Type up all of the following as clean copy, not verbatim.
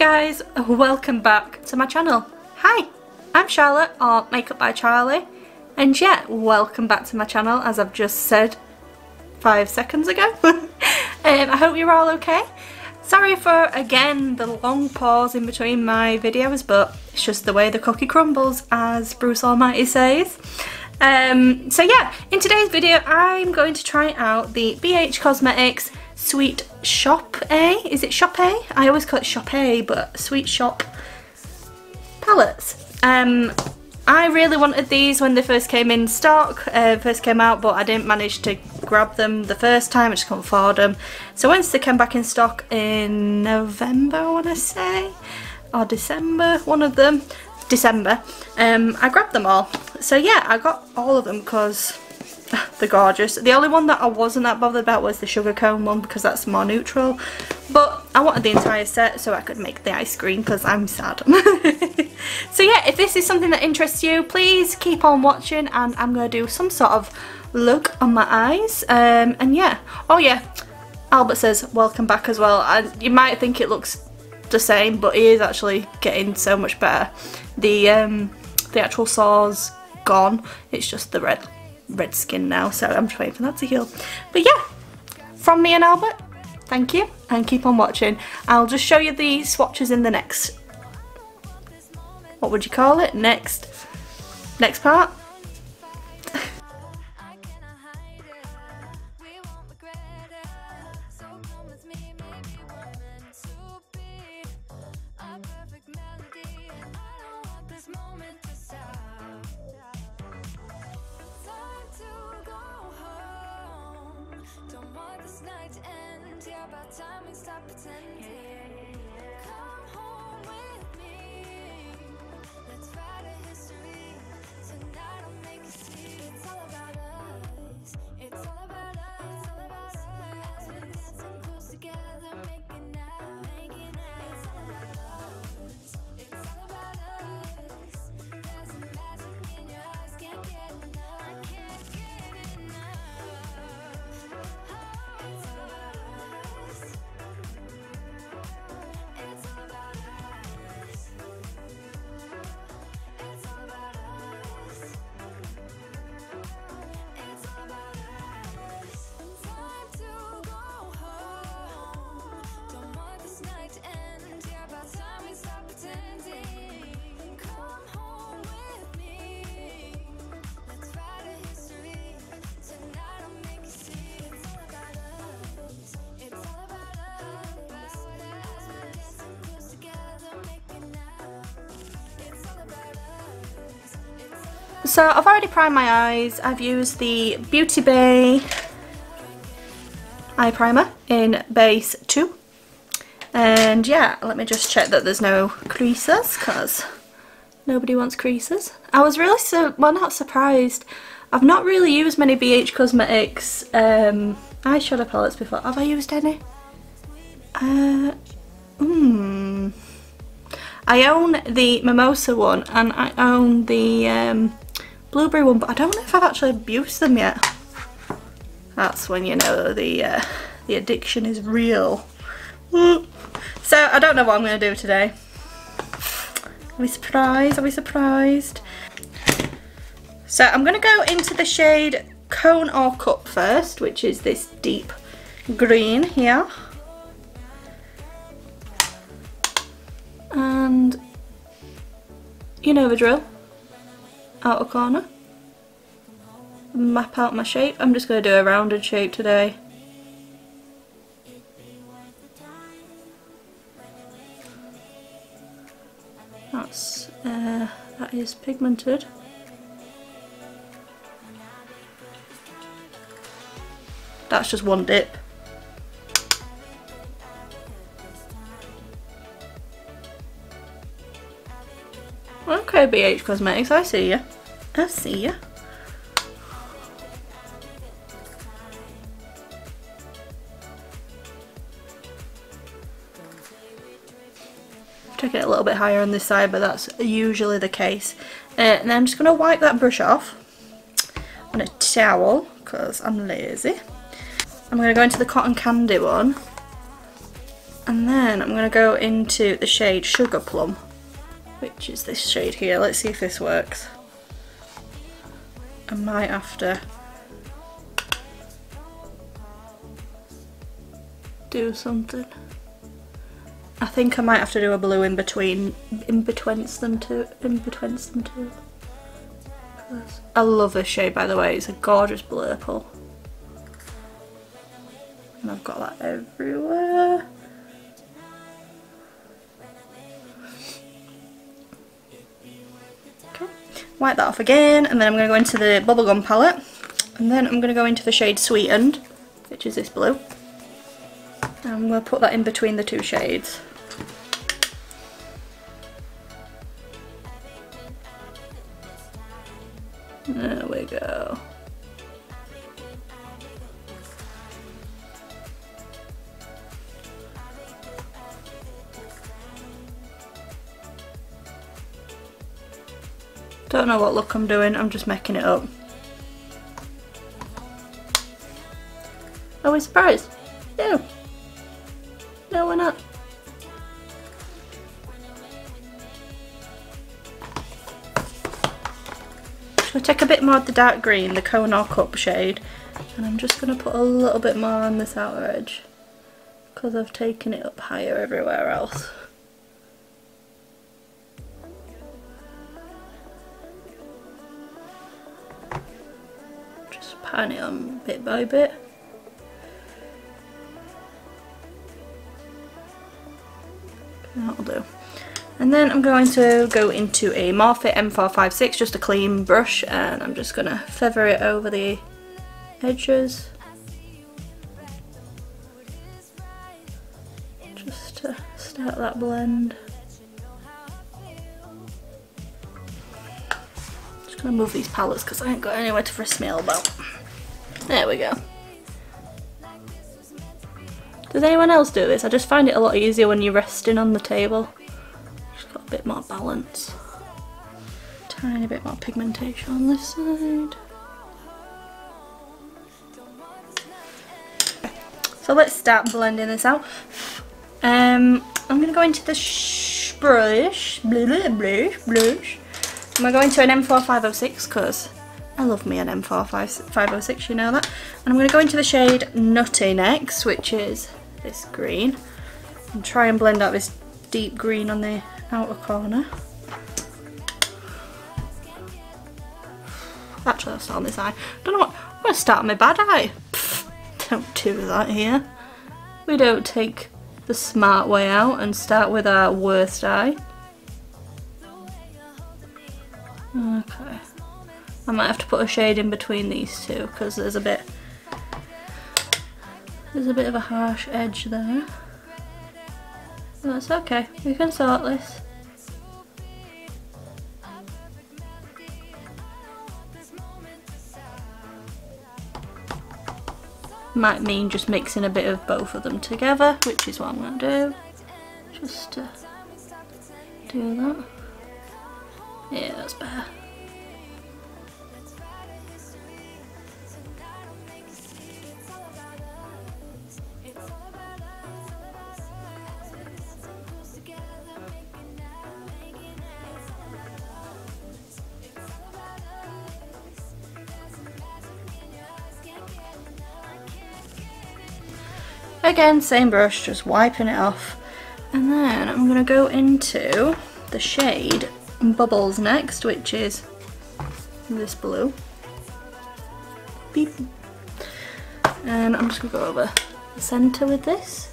guys, welcome back to my channel. Hi, I'm Charlotte, or Makeup by Charlie, and yeah, welcome back to my channel, as I've just said 5 seconds ago. I hope you're all okay. Sorry for, again, the long pause in between my videos, but it's just the way the cookie crumbles, as Bruce Almighty says. So yeah, in today's video I'm going to try out the BH Cosmetics Sweet Shoppe, is it Shoppe? I always call it Shoppe, but Sweet Shoppe palettes. I really wanted these when they first came in stock, first came out, but I didn't manage to grab them the first time, I just couldn't afford them. So once they came back in stock in November, I want to say, or December, one of them, December, I grabbed them all. So yeah, I got all of them because they're gorgeous. The only one that I wasn't that bothered about was the sugarcone one because that's more neutral. But I wanted the entire set so I could make the ice cream because I'm sad. So yeah, if this is something that interests you, please keep on watching, and I'm going to do some sort of look on my eyes. And yeah, oh yeah, Albert says welcome back as well. You might think it looks the same, but he is actually getting so much better. The actual sore's gone, it's just the red skin now, so I'm just waiting for that to heal. But yeah, from me and Albert, thank you, and keep on watching. I'll just show you the swatches in the next, what would you call it, next part. Time and stop pretending. Come home with me. Let's write a history. Tonight I'll make you see. It's all about us. It's all about us. All about us. As we get so close together, making out, making out. It's all about us. It's all about us. There's a magic in your eyes. Can't get enough. I can't get enough. It's all about us. So I've already primed my eyes. I've used the Beauty Bay eye primer in base 2. And yeah, let me just check that there's no creases, because nobody wants creases. I was really, not surprised. I've not really used many BH Cosmetics eyeshadow palettes before. Have I used any? I own the Mimosa one, and I own the Blueberry one, but I don't know if I've actually abused them yet. That's when you know the addiction is real. So I don't know what I'm going to do today. Are we surprised? Are we surprised? So I'm going to go into the shade Cone or Cup first, which is this deep green here. And you know the drill. Outer corner, map out my shape. I'm just going to do a rounded shape today. That's that is pigmented. That's just one dip. Okay, BH Cosmetics, I see ya. I see ya. Take it a little bit higher on this side, but that's usually the case. And then I'm just going to wipe that brush off on a towel, because I'm lazy. I'm going to go into the Cotton Candy one And then I'm gonna go into the shade Sugar Plum, which is this shade here. Let's see if this works. I might have to do something. I think I might have to do a blue in between, in between them two. I love this shade, by the way. It's a gorgeous purple. And I've got that everywhere. Wipe that off again, and then I'm going to go into the Bubblegum palette, and then I'm going to go into the shade Sweetened, which is this blue, and we'll put that in between the two shades. There we go. Don't know what look I'm doing, I'm just making it up. Are we surprised? No. No, we're not. I'll take a bit more of the dark green, the Konar Cup shade, and I'm just going to put a little bit more on this outer edge because I've taken it up higher everywhere else. Pan it on bit by bit. That'll do. And then I'm going to go into a Morphe M456, just a clean brush, and I'm just going to feather it over the edges. Just to start that blend. Just going to move these palettes because I ain't got anywhere to frisk me all about. There we go. Does anyone else do this? I just find it a lot easier when you're resting on the table. Just got a bit more balance. Tiny bit more pigmentation on this side. So let's start blending this out. I'm going to go into the blush. I'm going to an M4506 because I love me an M4506, you know that. And I'm going to go into the shade Nutty next, which is this green, and try and blend out this deep green on the outer corner. Actually, that's not on this eye. I don't know what. I'm going to start on my bad eye. Pfft, don't do that here. We don't take the smart way out and start with our worst eye. Okay. I might have to put a shade in between these two because there's a bit of a harsh edge there. That's okay, we can sort this. Might mean just mixing a bit of both of them together, which is what I'm going to do. Just to do that. Yeah, that's better. Again, same brush, just wiping it off. And then I'm going to go into the shade Bubbles next, which is this blue. Beep. And I'm just going to go over the centre with this.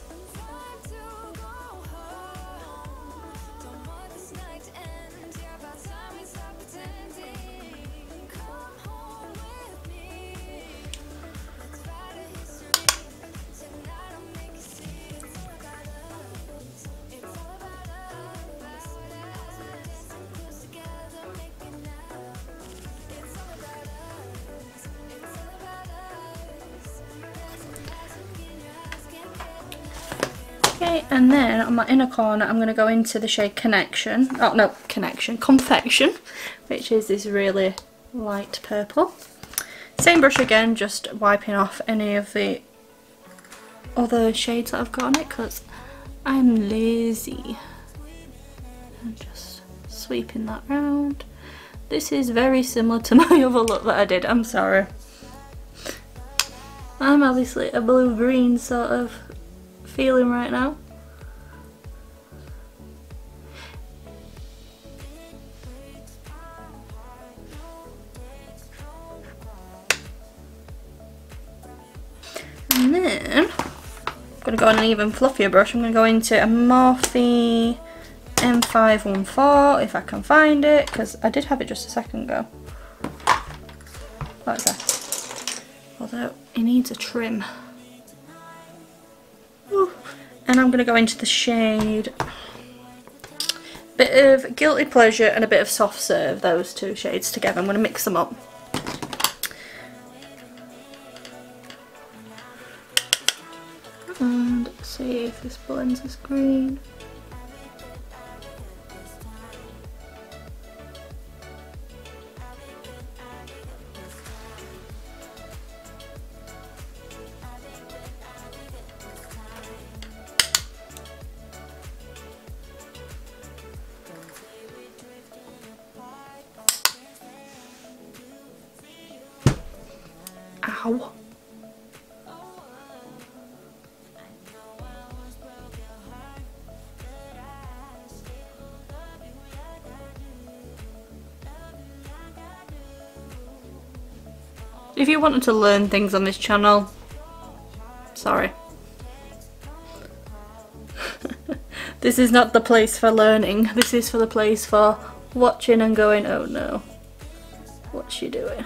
Okay, and then on my inner corner I'm going to go into the shade Confection, which is this really light purple. Same brush again, just wiping off any of the other shades that I've got on it because I'm lazy. I'm just sweeping that round. This is very similar to my other look that I did, I'm sorry. I'm obviously a blue-green sort of feeling right now. And then, I'm going to go on an even fluffier brush. I'm going to go into a Morphe M514 if I can find it, because I did have it just a second ago. Like that. Although it needs a trim. Ooh. And I'm going to go into the shade bit of Guilty Pleasure and a bit of Soft Serve, those two shades together. I'm going to mix them up. And see if this blends as green. Ow. If you wanted to learn things on this channel, sorry. This is not the place for learning. This is for the place for watching and going, oh no. What's she doing?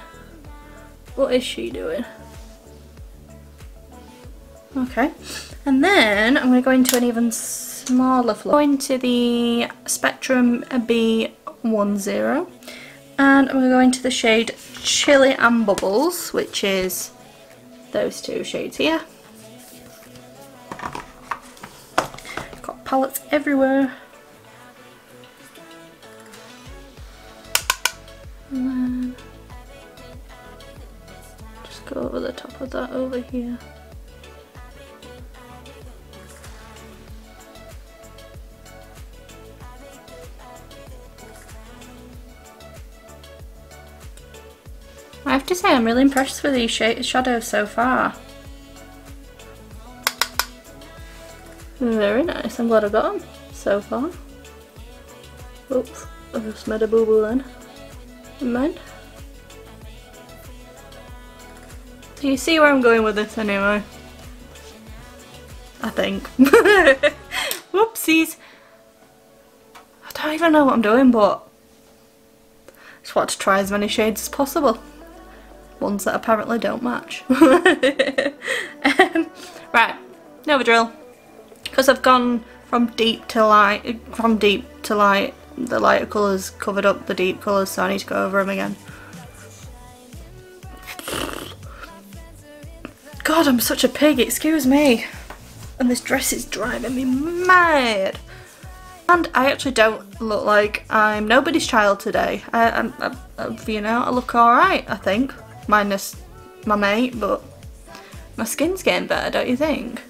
What is she doing? Okay. And then I'm going to go into an even smaller floor. I'm going to the Spectrum B10. And I'm going to go into the shade Chilli and Bubbles, which is those two shades here. Got palettes everywhere. And then just go over the top of that over here. I have to say, I'm really impressed with these shadows so far. Very nice, I'm glad I got them so far. Oops, I just made a boo-boo then. And then. So you see where I'm going with this anyway. I think. Whoopsies! I don't even know what I'm doing, but I just want to try as many shades as possible. Ones that apparently don't match. Right, now the drill. Because I've gone from deep to light, the lighter colours covered up the deep colours, so I need to go over them again. God, I'm such a pig, excuse me. And this dress is driving me mad. And I actually don't look like I'm nobody's child today. You know, I look alright, I think. Minus my mate, but my skin's getting better, don't you think?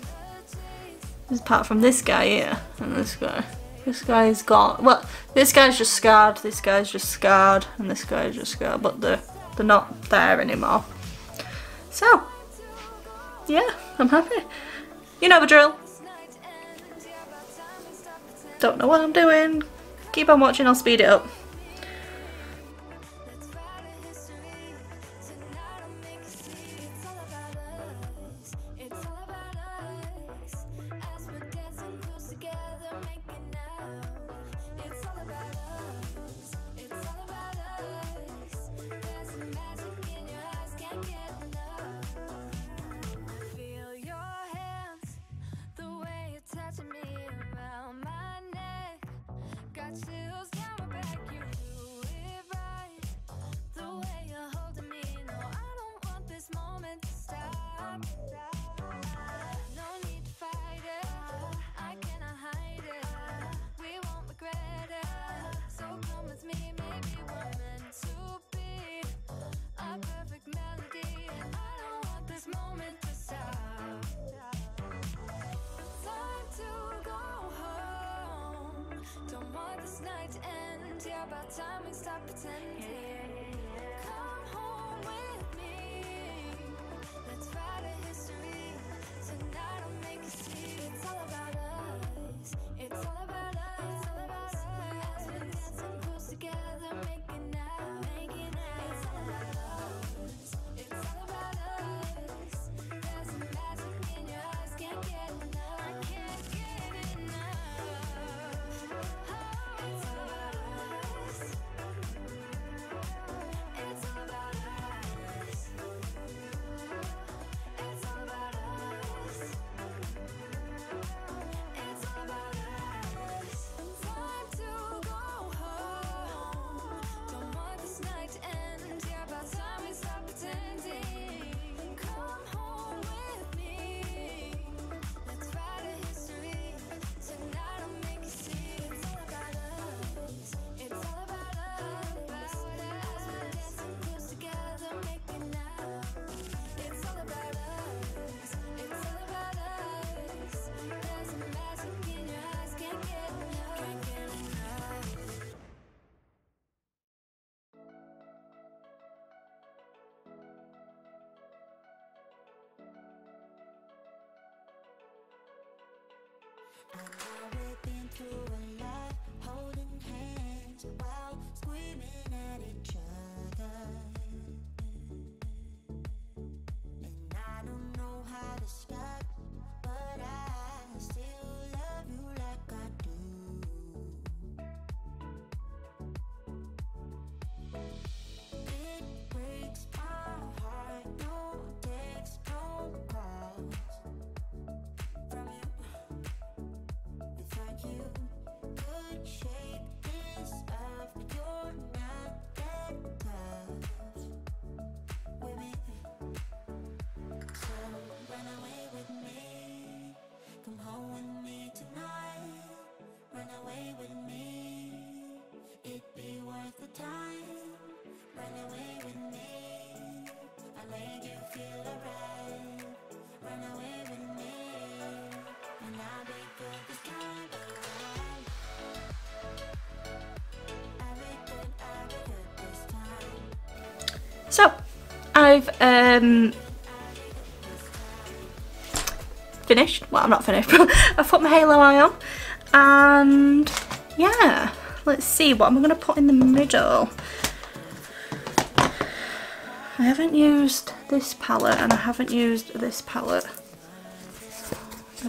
Apart from this guy here and this guy. This guy's got, well, this guy's just scarred, this guy's just scarred, and this guy's just scarred, but they're not there anymore. So, yeah, I'm happy. You know the drill. Don't know what I'm doing. Keep on watching, I'll speed it up. Chills down my back. about time we stop pretending. Come home with me. Let's write a history. Tonight I'll make you see. It's all about us. It's all about us. It's all about us. As we're dancing close together, making out, making out. It's all about us. It's all about us. There's some magic in your eyes. Can't get enough. I can't get enough. Oh, it's all about us. It's all about us. It's all about us. It's all about us. Time to go home. Don't want this night to end. Yeah, by the time we stop pretending. Come home with me. Let's write a history. Tonight I'll make you see. It's all about us. It's all about us. As we're dancing close together, making out. It's all about us. It's all about us. There's a magic in your eyes. Can't get enough. Can't get enough. We've been through a lot, holding hands while screaming at each other. And I don't know how to stop, but I still love you like I do. It breaks my heart, no texts, no calls from you. Without you, could shake this up. You're not that tough with me, so run away with me. Come home with me tonight. Run away with me. It'd be worth the time. Run away with me. I'll make you feel alright. Run away with me, and I'll be good this time around. I'll be good this time. So, I've finished. Well, I'm not finished, but I put my halo eye on. And yeah, let's see what I'm going to put in the middle. I haven't used this palette and I haven't used this palette. I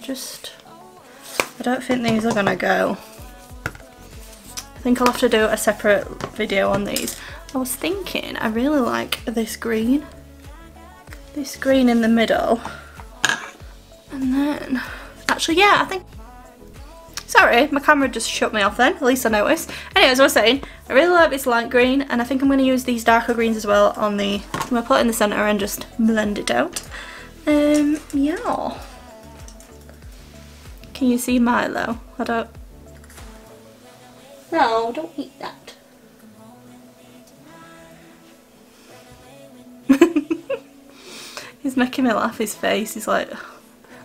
don't think these are going to go. I think I'll have to do a separate video on these. I was thinking, I really like this green. This green in the middle. And then, actually, yeah, I think. Sorry, my camera just shut me off then, at least I noticed. Anyway, as I was saying, I really like this light green, and I think I'm going to use these darker greens as well on the, I'm going to put it in the centre and just blend it out. Yeah. Can you see Milo? I don't. No, don't eat that. He's making me laugh, his face. He's like,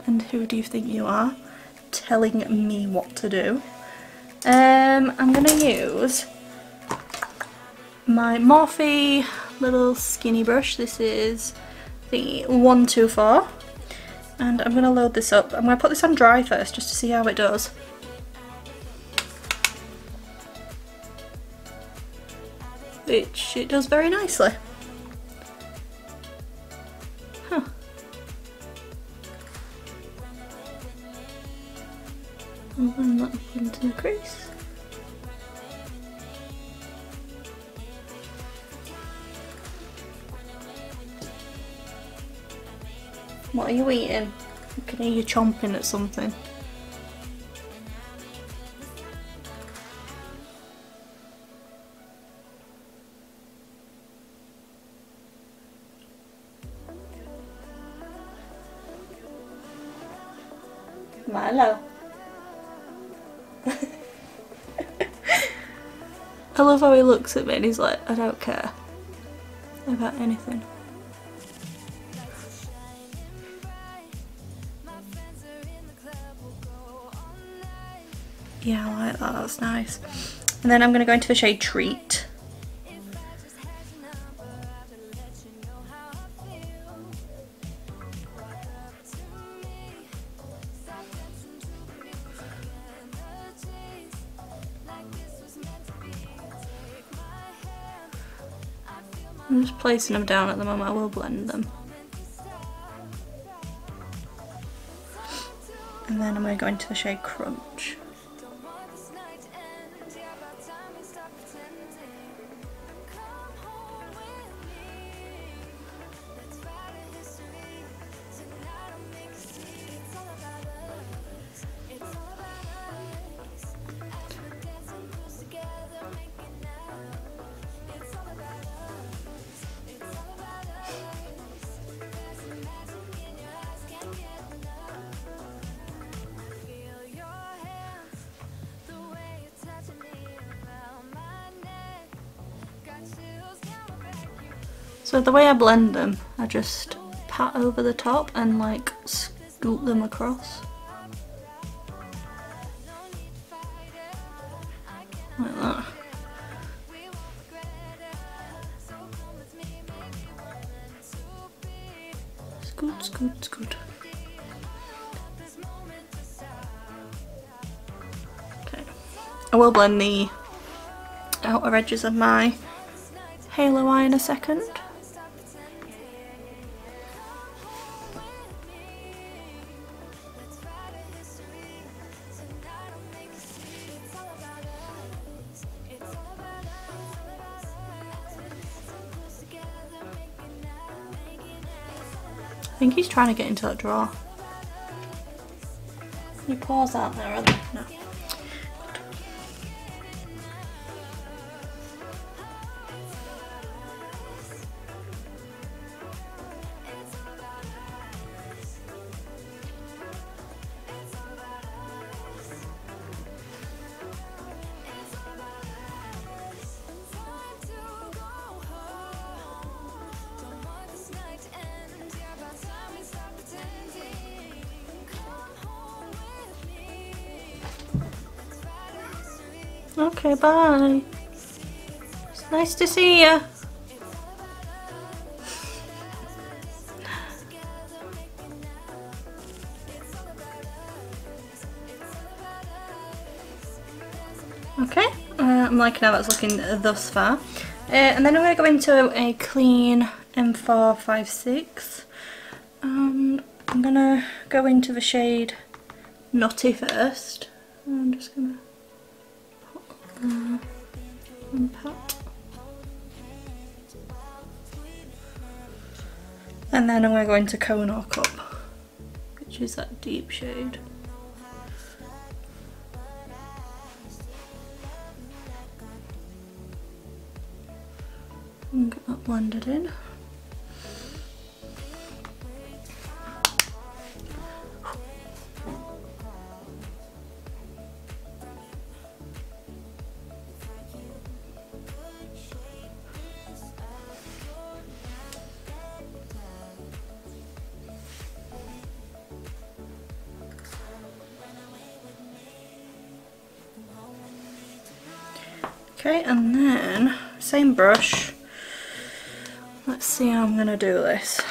and who do you think you are? Telling me what to do. I'm going to use my Morphe little skinny brush. This is the 124. And I'm going to load this up. I'm going to put this on dry first just to see how it does. Which it does very nicely. Huh. And then that into the crease. What are you eating? I can hear you chomping at something. Milo. I love how he looks at me and he's like, I don't care about anything. Yeah, I like that, that's nice. And then I'm going to go into the shade Treat. I'm just placing them down at the moment, I will blend them. And then I'm going to go into the shade Crunch. So the way I blend them, I just pat over the top and like scoop them across. Like that. Scoot, scoot, scoot. Okay. I will blend the outer edges of my halo eye in a second. I think he's trying to get into that drawer. Your paws aren't there, are they? No. Okay, bye. It's nice to see you. Okay, I'm liking how that's looking thus far. And then I'm going to go into a clean M456. And I'm going to go into the shade Nutty first. I'm just going to... and pat. And then I'm going to go into Cone or Cup, which is that deep shade. And get that blended in. Okay, and then, same brush, let's see how I'm going to do this.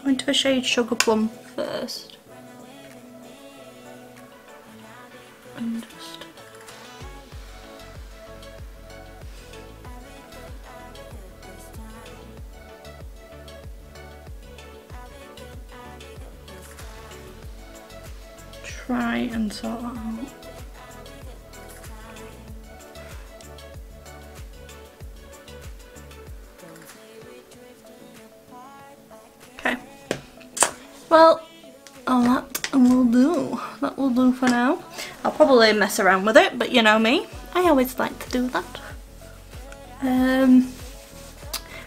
Go into the shade Sugar Plum first. And just... try and sort that out. Well, all that will do. That will do for now. I'll probably mess around with it, but you know me. I always like to do that.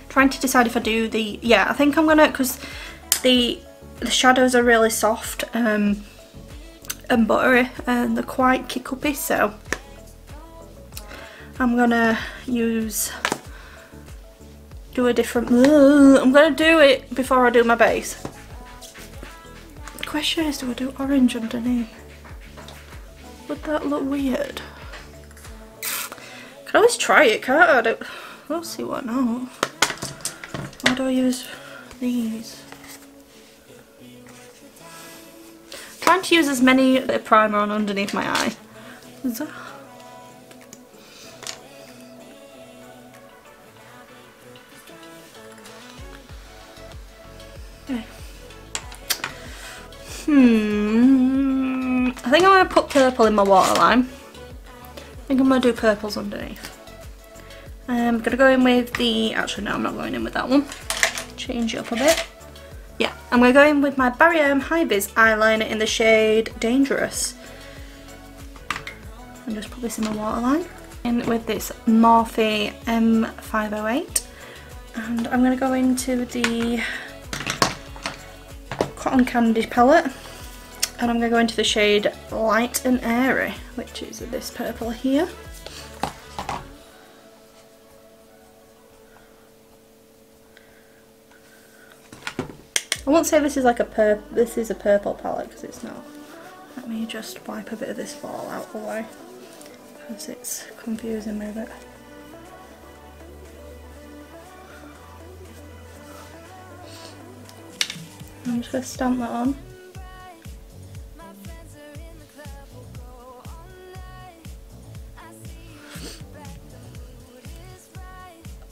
Trying to decide if I do the... yeah, I think I'm gonna, because the shadows are really soft and buttery, and they're quite kick-uppy, so I'm gonna use... do a different... I'm gonna do it before I do my base. Question is, do I do orange underneath? Would that look weird? I can always try it, can't I? We'll see what now. Why do I use these? I'm trying to use as many bit of primer on underneath my eye. Is that? Okay. I think I'm going to put purple in my waterline. I think I'm going to do purples underneath. I'm going to go in with the... Actually, no, I'm not going in with that one. Change it up a bit. Yeah, I'm going to go in with my Barry M High Biz eyeliner in the shade Dangerous. And just put this in my waterline. In with this Morphe M508. And I'm going to go into the Cotton Candy palette. And I'm going to go into the shade Light and Airy, which is this purple here. I won't say this is like a purple palette because it's not. Let me just wipe a bit of this fall out the way because it's confusing me a bit. I'm just going to stamp that on.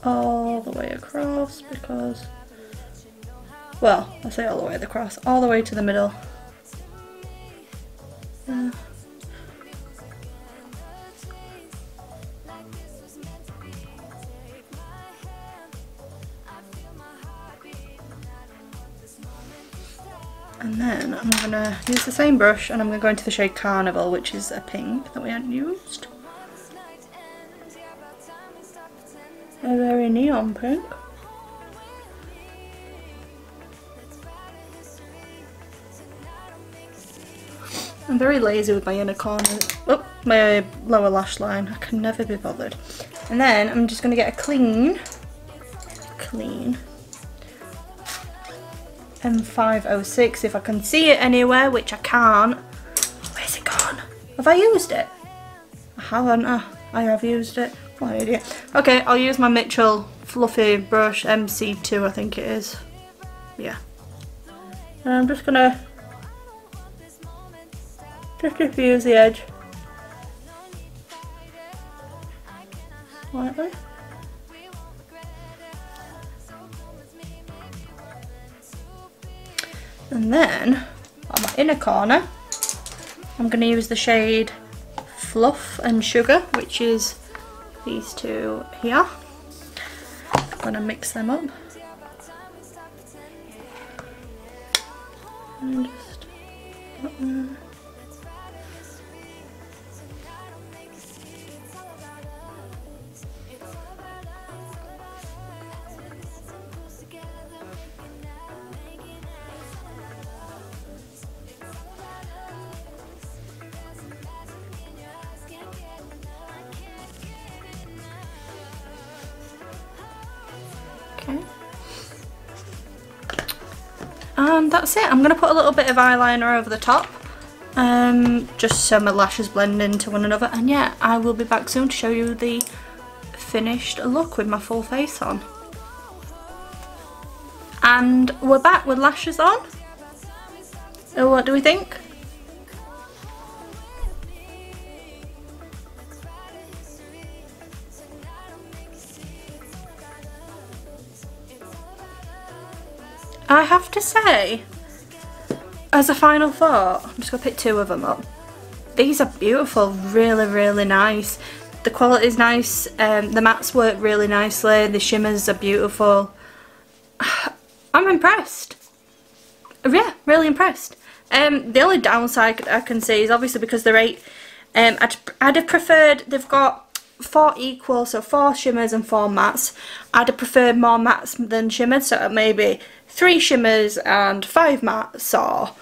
All the way across because, well, I say all the way across, all the way to the middle. Yeah. And then I'm going to use the same brush and I'm going to go into the shade Carnival, which is a pink that we hadn't used. A very neon pink. I'm very lazy with my inner corner, oh, my lower lash line. I can never be bothered. And then I'm just going to get a clean M506 if I can see it anywhere, which I can't. Where's it gone? Have I used it? I haven't. I have used it. What an idiot. Okay, I'll use my Mitchell fluffy brush, MC2 I think it is. Yeah. And I'm just gonna just diffuse the edge slightly. And then on my inner corner I'm gonna use the shade Fluff and Sugar, which is these two here. I'm going to mix them up. And just put them. And that's it. I'm going to put a little bit of eyeliner over the top just so my lashes blend into one another, and yeah, I will be back soon to show you the finished look with my full face on. And we're back with lashes on. So what do we think? I have to say, as a final thought, I'm just going to pick two of them up. These are beautiful, really, really nice. The quality is nice, the mattes work really nicely, the shimmers are beautiful. I'm impressed. Yeah, really impressed. The only downside I can see is obviously because they're 8, I'd have preferred, they've got 4 equal, so 4 shimmers and 4 mattes. I'd have preferred more mattes than shimmers, so maybe 3 shimmers and 5 mattes or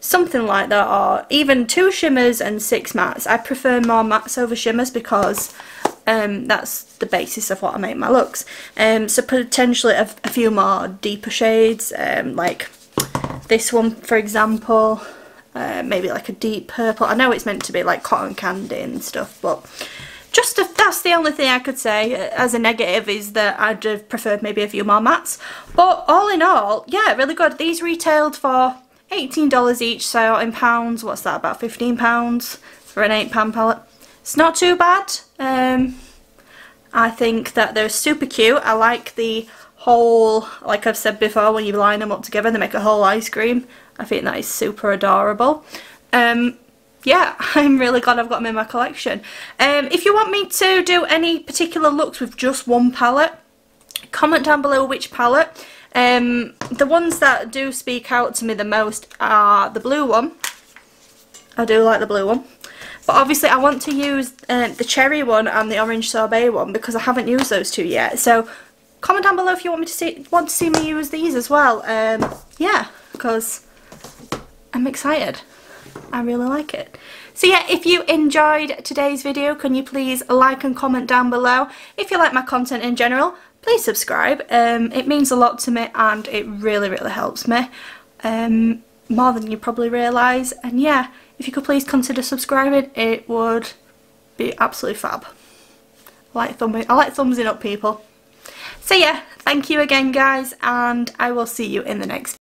something like that, or even 2 shimmers and 6 mattes. I prefer more mattes over shimmers because that's the basis of what I make my looks. So potentially a few more deeper shades, like this one for example. maybe like a deep purple. I know it's meant to be like cotton candy and stuff, but just if that's the only thing I could say as a negative, is that I'd have preferred maybe a few more mattes. But all in all, yeah, really good. These retailed for $18 each, so in pounds, what's that, about £15 for an £8 palette. It's not too bad. I think that they're super cute. I like the whole, like I've said before, when you line them up together, they make a whole ice cream. I think that is super adorable. Yeah, I'm really glad I've got them in my collection. If you want me to do any particular looks with just one palette, comment down below which palette. The ones that do speak out to me the most are the blue one. I do like the blue one. But obviously I want to use the cherry one and the orange sorbet one, because I haven't used those two yet. So comment down below if you want to see me use these as well. Yeah, because I'm excited. I really like it. So yeah, if you enjoyed today's video, can you please like and comment down below? If you like my content in general, please subscribe. It means a lot to me, and it really, really helps me. More than you probably realise. And yeah, if you could please consider subscribing, it would be absolutely fab. I like thumbsing up, people. So yeah, thank you again, guys, and I will see you in the next video.